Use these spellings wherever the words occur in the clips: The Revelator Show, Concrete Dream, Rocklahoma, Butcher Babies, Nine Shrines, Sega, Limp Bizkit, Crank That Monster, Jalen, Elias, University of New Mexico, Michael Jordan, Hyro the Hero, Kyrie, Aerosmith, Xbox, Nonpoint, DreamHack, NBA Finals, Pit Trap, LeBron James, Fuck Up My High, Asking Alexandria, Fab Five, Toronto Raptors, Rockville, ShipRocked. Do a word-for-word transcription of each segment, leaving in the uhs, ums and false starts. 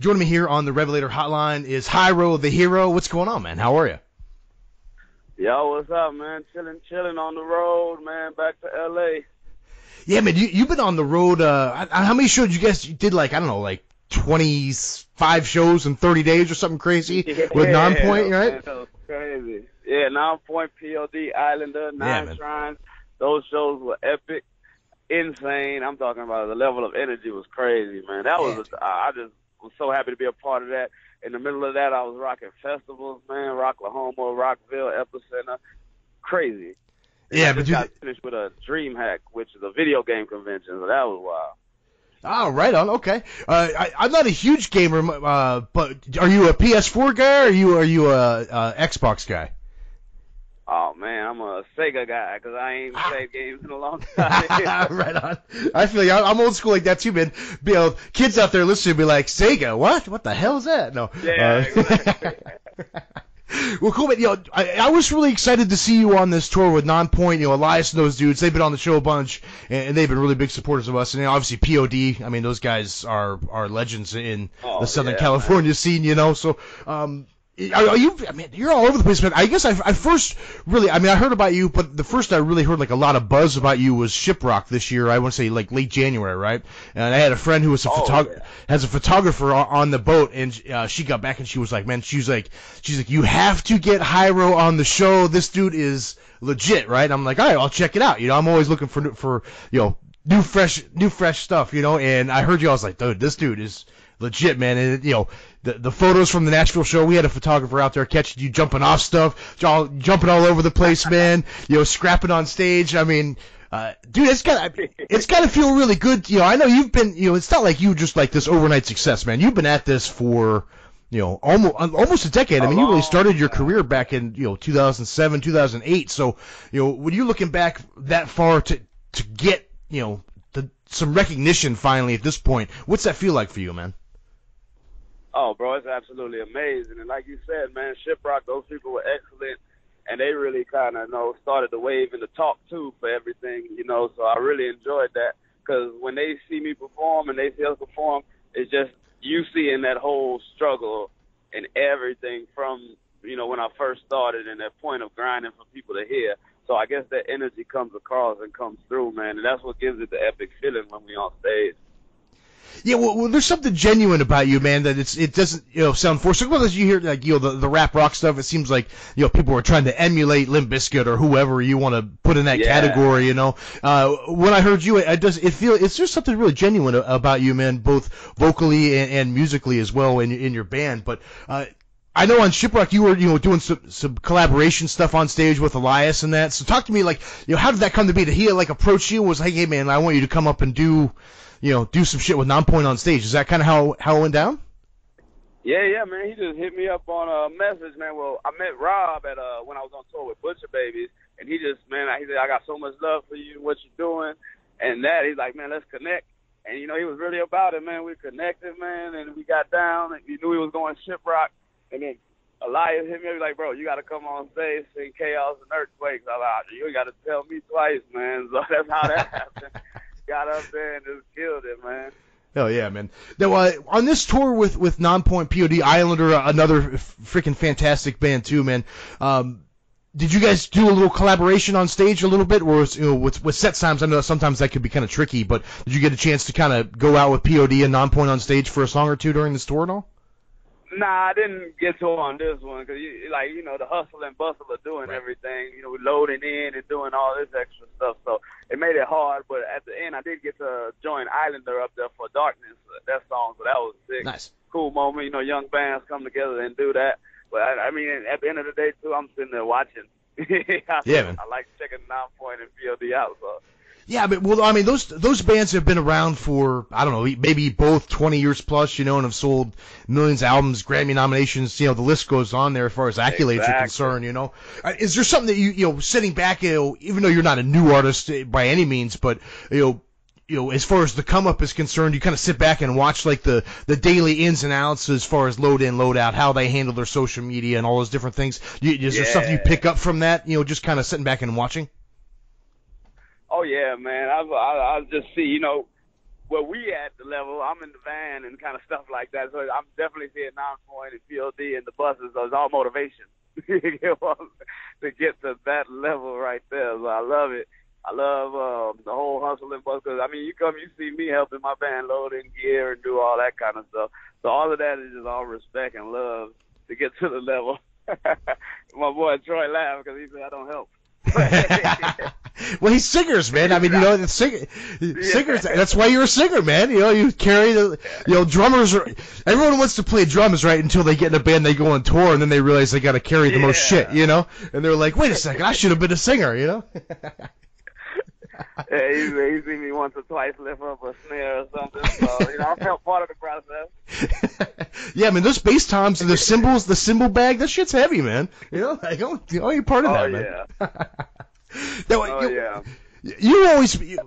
Joining me here on the Revelator Hotline is Hyro the Hero. What's going on, man? How are you? Yo, what's up, man? Chilling, chilling on the road, man. Back to L A. Yeah, man, you, you've been on the road. Uh, how many shows you guys you did? Like, I don't know, like twenty-five shows in thirty days or something crazy yeah, with Nonpoint, right? Man, that was crazy. Yeah, Nonpoint, P O D, Islander, Nine yeah, Shrines. Those shows were epic, insane. I'm talking about the level of energy was crazy, man. That was a, I just was so happy to be a part of that. In the middle of that, I was rocking festivals, man. Rocklahoma, Rockville, Epicenter, crazy. And yeah, I but you got finished with a DreamHack, which is a video game convention. So that was wild. Oh, right on. Okay, uh, I, I'm not a huge gamer, uh, but are you a P S four guy or are you are you a, a Xbox guy? Oh man, I'm a Sega guy because I ain't played games in a long time. Right on. I feel you. I'm old school like that too, man. You know, kids out there listening be like, Sega, what? What the hell is that? No. Yeah. Uh, exactly. Well, cool, man. You know, I, I was really excited to see you on this tour with Nonpoint. You know, Elias and those dudes, they've been on the show a bunch, and, and they've been really big supporters of us. And you know, obviously, P O D, I mean, those guys are, are legends in oh, the Southern yeah, California man. scene, you know. So, um, are you, I mean, you're all over the place, man. I guess I, I first really, I mean, I heard about you, but the first I really heard, like, a lot of buzz about you was ShipRocked this year. I want to say, like, late January, right? And I had a friend who was a oh, photog- yeah. has a photographer on the boat, and uh, she got back, and she was like, man, she was like, she's like, you have to get Hyro on the show. This dude is legit, right? I'm like, all right, I'll check it out. You know, I'm always looking for, for you know, new fresh, new fresh stuff, you know? And I heard you, I was like, dude, this dude is legit, man. And, you know, The, the photos from the Nashville show, we had a photographer out there catching you jumping off stuff, all, jumping all over the place, man. You know, scrapping on stage. I mean, uh, dude, it's got it's got to feel really good. You know, I know you've been. You know, it's not like you just like this overnight success, man. You've been at this for you know almost almost a decade. I mean, you really started your career back in you know two thousand seven, two thousand eight. So you know, when you're looking back that far to to get you know the, some recognition finally at this point, what's that feel like for you, man? Oh, bro, it's absolutely amazing. And like you said, man, ShipRocked, those people were excellent. And they really kind of, you know, started the wave and the talk, too, for everything, you know. So I really enjoyed that because when they see me perform and they see us perform, it's just you seeing that whole struggle and everything from, you know, when I first started and that point of grinding for people to hear. So I guess that energy comes across and comes through, man. And that's what gives it the epic feeling when we on stage. Yeah, well, well, there's something genuine about you, man. That it's it doesn't you know sound forced. Well, as you hear like you know the, the rap rock stuff, it seems like you know people are trying to emulate Limp Bizkit or whoever you want to put in that yeah. category. You know, uh, when I heard you, it, it does it feel it's just something really genuine about you, man, both vocally and, and musically as well in in your band. But uh, I know on ShipRocked you were you know doing some some collaboration stuff on stage with Elias and that. So talk to me like you know how did that come to be? Did he like approach you and was like, hey man, I want you to come up and do. You know, do some shit with Nonpoint on stage. Is that kind of how, how it went down? Yeah, yeah, man. He just hit me up on a message, man. Well, I met Rob at uh, when I was on tour with Butcher Babies, and he just, man, he said, I got so much love for you, what you're doing, and that. He's like, man, let's connect. And, you know, he was really about it, man. We connected, man, and we got down, and we knew he was going ShipRocked. And then Elias hit me up, he's like, bro, you got to come on stage, sing Chaos and Earthquakes. I'm like, you got to tell me twice, man. So that's how that happened. Got up there and just killed it, man. Hell yeah, man. Now, uh, on this tour with, with Nonpoint, P O D, Islander, another freaking fantastic band too, man. Um, did you guys do a little collaboration on stage a little bit? Or was, you know, with, with set times, I know sometimes that could be kind of tricky, but did you get a chance to kind of go out with P O D and Nonpoint on stage for a song or two during this tour and all? Nah, I didn't get to on this one because, you, like, you know, the hustle and bustle of doing right. everything, you know, we're loading in and doing all this extra stuff. So it made it hard, but at the end, I did get to join Islander up there for Darkness, that song. So that was sick. Nice. Cool moment, you know, young bands come together and do that. But, I, I mean, at the end of the day, too, I'm sitting there watching. I, yeah, man. I like checking Nonpoint and P O D out, so. Yeah, but well, I mean, those those bands have been around for I don't know, maybe both twenty years plus, you know, and have sold millions of albums, Grammy nominations, you know, the list goes on there as far as accolades exactly. are concerned, you know. Is there something that you you know, sitting back, you know, even though you're not a new artist by any means, but you know, you know, as far as the come up is concerned, you kind of sit back and watch like the the daily ins and outs as far as load in, load out, how they handle their social media and all those different things. Is there yeah. stuff you pick up from that? You know, just kind of sitting back and watching. Oh yeah, man. I I, I just see, you know, where we at the level, I'm in the van and kind of stuff like that. So I'm definitely seeing Nonpoint and P O D and the buses. So it's all motivation to get to that level right there. So I love it. I love um, the whole hustle and bustle. Because, I mean, you come, you see me helping my band load in gear and do all that kind of stuff. So all of that is just all respect and love to get to the level. My boy Troy laughed because he said, I don't help. Well, he's singers, man. I mean, you know, the sing- singers. Yeah. That's why you're a singer, man. You know, you carry the, you know, drummers. Are, everyone wants to play drums, right? Until they get in a band, they go on tour, and then they realize they got to carry the yeah. most shit, you know. And they're like, wait a second, I should have been a singer, you know. Yeah, he's, he's seen me once or twice lift up a snare or something, so, you know, I felt part of the process. Yeah, I mean, those bass toms and the cymbals, the cymbal bag, that shit's heavy, man. You know, like, oh, you're part of oh, that, yeah. man. Now, oh, you, yeah. You always... You,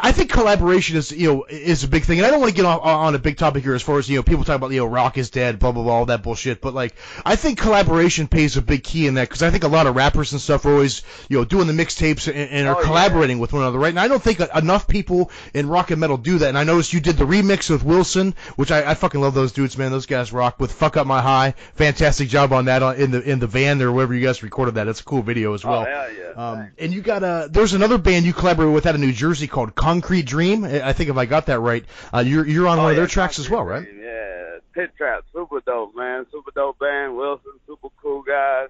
I think collaboration is, you know, is a big thing, and I don't want to get on, on a big topic here as far as, you know, people talk about, you know, rock is dead, blah blah blah, all that bullshit. But like, I think collaboration plays a big key in that, because I think a lot of rappers and stuff are always, you know, doing the mixtapes and, and are oh, collaborating yeah. with one another, right? And I don't think enough people in rock and metal do that. And I noticed you did the remix with Wilson, which I, I fucking love those dudes, man. Those guys rock with "Fuck Up My High." Fantastic job on that on, in the in the van or wherever you guys recorded that. That's a cool video as well. Oh, hell yeah. Um, and you got a there's another band you collaborated with out of New Jersey called Concrete Dream. I think if I got that right, uh, you're you're on oh, one of yeah, their tracks Concrete as well, right? Dream, yeah, Pit Trap, super dope, man, super dope band. Wilson, super cool guys.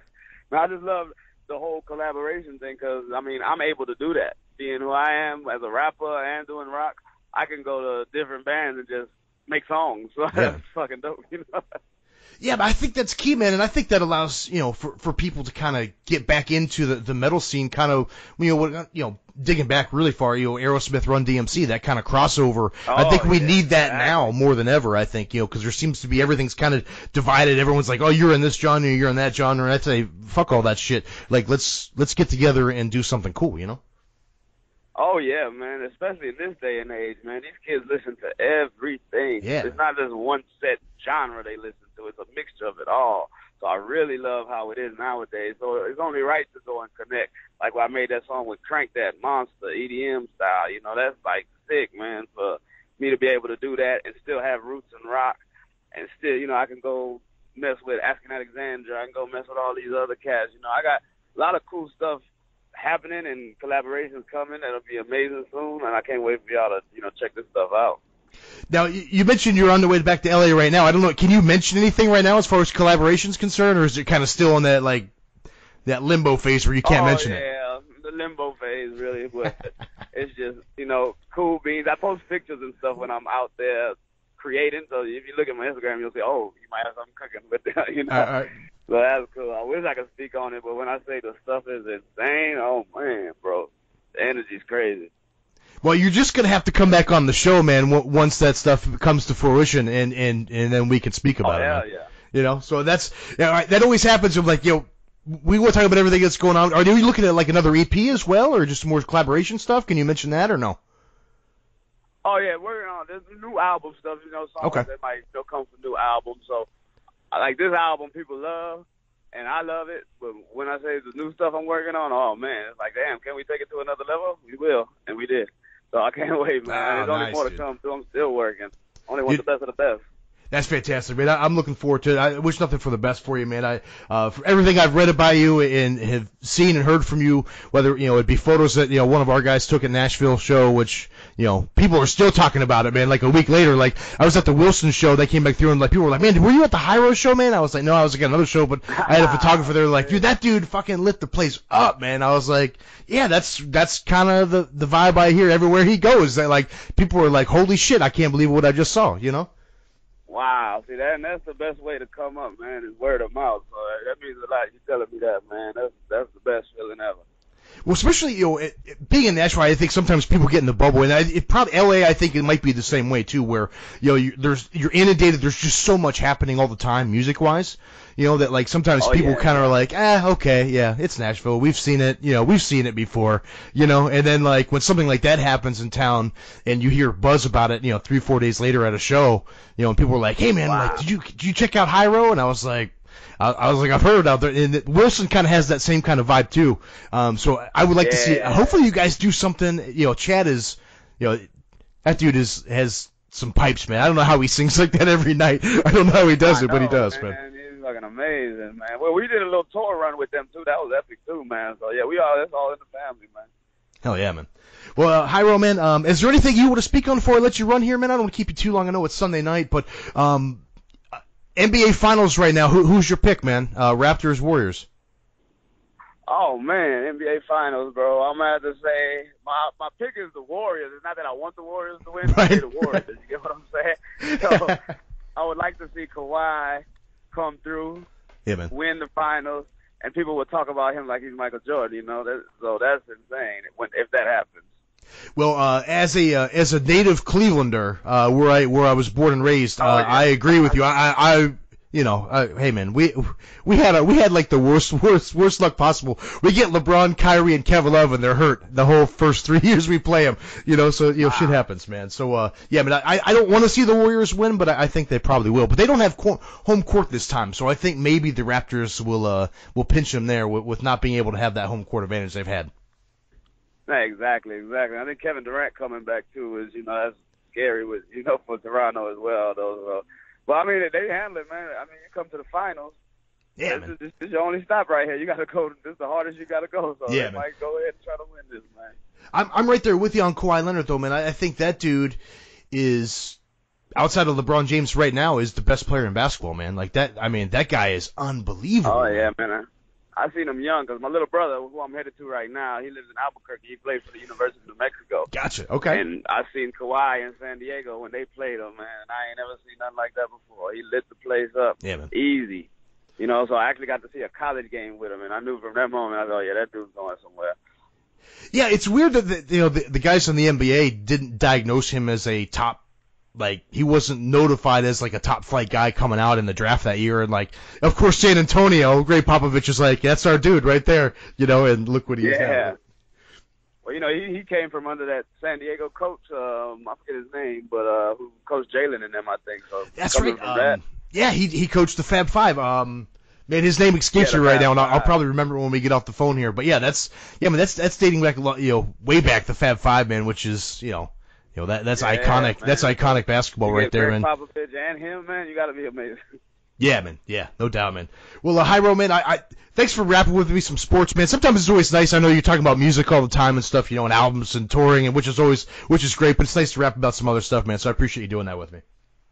Man, I just love the whole collaboration thing because I mean I'm able to do that, being who I am as a rapper and doing rock. I can go to different bands and just make songs. So yeah. That's fucking dope, you know. Yeah, but I think that's key, man, and I think that allows, you know, for, for people to kind of get back into the, the metal scene, kind of, you know, you know, digging back really far, you know, Aerosmith, Run D M C, that kind of crossover. Oh, I think we yeah, need that exactly. now more than ever, I think, you know, because there seems to be everything's kind of divided. Everyone's like, oh, you're in this genre, you're in that genre, and I say, fuck all that shit. Like, let's let's get together and do something cool, you know? Oh, yeah, man, especially in this day and age, man. These kids listen to everything. Yeah. It's not just one set genre they listen to. It's a mixture of it all. So I really love how it is nowadays. So it's only right to go and connect. Like when I made that song with Crank That Monster, E D M style, you know, that's like sick, man, for me to be able to do that and still have roots in rock. And still, you know, I can go mess with Asking Alexandria. I can go mess with all these other cats. You know, I got a lot of cool stuff happening and collaborations coming. It'll be amazing soon, and I can't wait for y'all to, you know, check this stuff out. Now, you mentioned you're on the way back to L A right now. I don't know. Can you mention anything right now as far as collaboration's concerned, or is it kind of still on that like that limbo phase where you can't oh, mention yeah. it? Oh yeah, the limbo phase really. It's just, you know, cool beans. I post pictures and stuff when I'm out there creating. So if you look at my Instagram, you'll say, oh, you might have something cooking, but you know. Uh, uh, So that's cool. I wish I could speak on it, but when I say the stuff is insane, oh, man, bro, the energy's crazy. Well, you're just going to have to come back on the show, man, w- once that stuff comes to fruition, and, and, and then we can speak about oh, it. Oh, yeah, yeah. You know, so that's you know, that always happens. Of like, you know, we want to talk about everything that's going on. Are you looking at, like, another E P as well, or just more collaboration stuff? Can you mention that or no? Oh, yeah, we're on. There's new album stuff, you know, songs okay. that might still come from new albums, so. Like, this album people love, and I love it, but when I say the new stuff I'm working on, oh, man, it's like, damn, can we take it to another level? We will, and we did. So I can't wait, man. Oh, There's nice, only more to dude. come, so I'm still working. Only want the best of the best. That's fantastic, man. I, I'm looking forward to it. I wish nothing for the best for you, man. I, uh, for everything I've read about you and have seen and heard from you, whether, you know, it'd be photos that, you know, one of our guys took at Nashville show, which, you know, people are still talking about it, man. Like a week later, like I was at the Wilson show. They came back through and like, people were like, man, were you at the Hyro show, man? I was like, no, I was like at another show, but I had a photographer there like, dude, that dude fucking lit the place up, man. I was like, yeah, that's, that's kind of the, the vibe I hear everywhere he goes. That like, people are like, holy shit, I can't believe what I just saw, you know? Wow, see that, and that's the best way to come up, man, is word of mouth. So that means a lot. You telling me that, man. That's that's the best feeling ever. Well, especially, you know, it, it, being in Nashville, I think sometimes people get in the bubble, and I, it probably L A. I think it might be the same way too, where you know you, there's you're inundated. There's just so much happening all the time, music wise. You know that like sometimes oh, people yeah. kind of are like, ah, okay, yeah, it's Nashville. We've seen it. You know, we've seen it before. You know, and then like when something like that happens in town, and you hear buzz about it, you know, three four days later at a show, you know, and people are like, hey man, wow. like did you did you check out Hyro? And I was like. I, I was like, I've heard it out there, and Wilson kind of has that same kind of vibe too. Um, so I would like yeah. to see. Hopefully, you guys do something. You know, Chad is, you know, That dude is has some pipes, man. I don't know how he sings like that every night. I don't know how he does I it, know, but he does, man. man. He's fucking amazing, man. Well, we did a little tour run with them, too. That was epic, too, man. So, yeah, we all, that's all in the family, man. Hell yeah, man. Well, uh, Hyro, man, um, is there anything you want to speak on before I let you run here, man? I don't want to keep you too long. I know it's Sunday night, but um, N B A Finals right now, who, who's your pick, man? Uh, Raptors, Warriors. Oh, man, N B A Finals, bro. I'm going to have to say my my pick is the Warriors. It's not that I want the Warriors to win, right? I say the Warriors. You get what I'm saying? So I would like to see Kawhi come through, yeah, man. Win the Finals, and people would talk about him like he's Michael Jordan, you know? That, so that's insane when, if that happens. Well, uh, as a uh, as a native Clevelander, uh, where I where I was born and raised, uh, oh, yeah. I agree with you. I, I you know, uh, hey man, we we had a, we had like the worst worst worst luck possible. We get LeBron, Kyrie, and Kevin Love, and they're hurt the whole first three years we play them. You know, so you know, wow. Shit happens, man. So uh, yeah, I mean, I I don't want to see the Warriors win, but I, I think they probably will. But they don't have co- home court this time, so I think maybe the Raptors will uh will pinch them there with, with not being able to have that home court advantage they've had. Yeah, exactly, exactly. I think Kevin Durant coming back too is, you know, that's scary with, you know, for Toronto as well. Though, so. But I mean, they handle it, man. I mean, you come to the finals. Yeah, this, man. Is, this, this is your only stop right here. You gotta go. This is the hardest you gotta go. So yeah, Mike, go ahead and try to win this, man. I'm I'm right there with you on Kawhi Leonard, though, man. I, I think that dude is, outside of LeBron James right now, is the best player in basketball, man. Like that. I mean, that guy is unbelievable. Oh yeah, man. I, I seen him young because my little brother, who I'm headed to right now, he lives in Albuquerque. He played for the University of New Mexico. Gotcha. Okay. And I seen Kawhi in San Diego when they played him, man. I ain't ever seen nothing like that before. He lit the place up. Yeah, man. Easy. You know, so I actually got to see a college game with him, and I knew from that moment, I thought, yeah, that dude's going somewhere. Yeah, it's weird that the, you know, the, the guys in the N B A didn't diagnose him as a top. Like, he wasn't notified as, like, a top-flight guy coming out in the draft that year. And, like, of course, San Antonio, Gray Popovich is like, that's our dude right there, you know, and look what he is now. Yeah. Well, you know, he, he came from under that San Diego coach, um, I forget his name, but uh, who coached Jalen and them, I think. So that's right. Um, that. Yeah, he he coached the Fab Five. Um, man, his name escapes yeah, me right Fab now, and I'll, I'll probably remember when we get off the phone here. But, yeah, that's yeah, I mean, that's that's dating back, you know, way back, the Fab Five, man, which is, you know, You know, that that's yeah, iconic. Man. That's iconic basketball you right there, man. Popovich and him, man, you gotta be amazing. Yeah, man. Yeah, no doubt, man. Well, uh, Hyro, man, I, I thanks for rapping with me some sports, man. Sometimes it's always nice. I know you're talking about music all the time and stuff, you know, and albums and touring, and which is always which is great. But it's nice to rap about some other stuff, man. So I appreciate you doing that with me.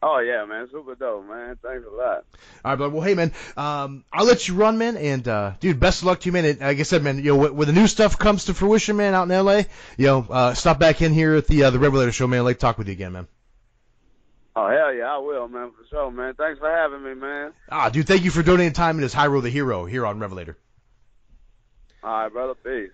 Oh yeah, man, super dope, man. Thanks a lot. All right, but well, hey, man, um, I'll let you run, man, and uh, dude, best of luck to you, man. And, like I said, man, you know, when, when the new stuff comes to fruition, man, out in L A, you know, uh, stop back in here at the uh, the Revelator Show, man. I'd like to talk with you again, man. Oh hell yeah, I will, man, for sure, man. Thanks for having me, man. Ah, dude, thank you for donating time. It is Hyro the Hero here on Revelator. All right, brother, peace.